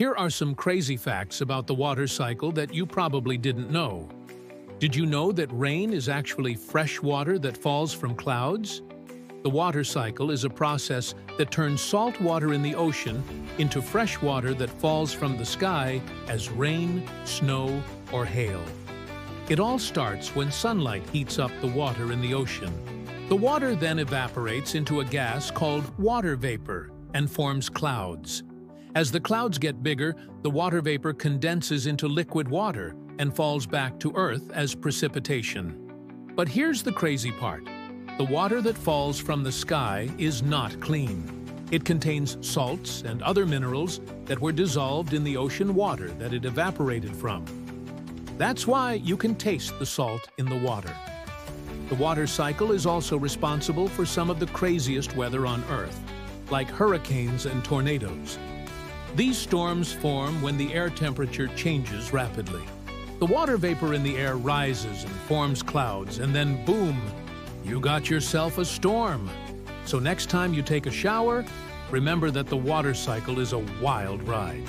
Here are some crazy facts about the water cycle that you probably didn't know. Did you know that rain is actually fresh water that falls from clouds? The water cycle is a process that turns salt water in the ocean into fresh water that falls from the sky as rain, snow, or hail. It all starts when sunlight heats up the water in the ocean. The water then evaporates into a gas called water vapor and forms clouds. As the clouds get bigger, the water vapor condenses into liquid water and falls back to Earth as precipitation. But here's the crazy part. The water that falls from the sky is not clean. It contains salts and other minerals that were dissolved in the ocean water that it evaporated from. That's why you can taste the salt in the water. The water cycle is also responsible for some of the craziest weather on Earth, like hurricanes and tornadoes. These storms form when the air temperature changes rapidly. The water vapor in the air rises and forms clouds, and then boom, you got yourself a storm. So next time you take a shower, remember that the water cycle is a wild ride.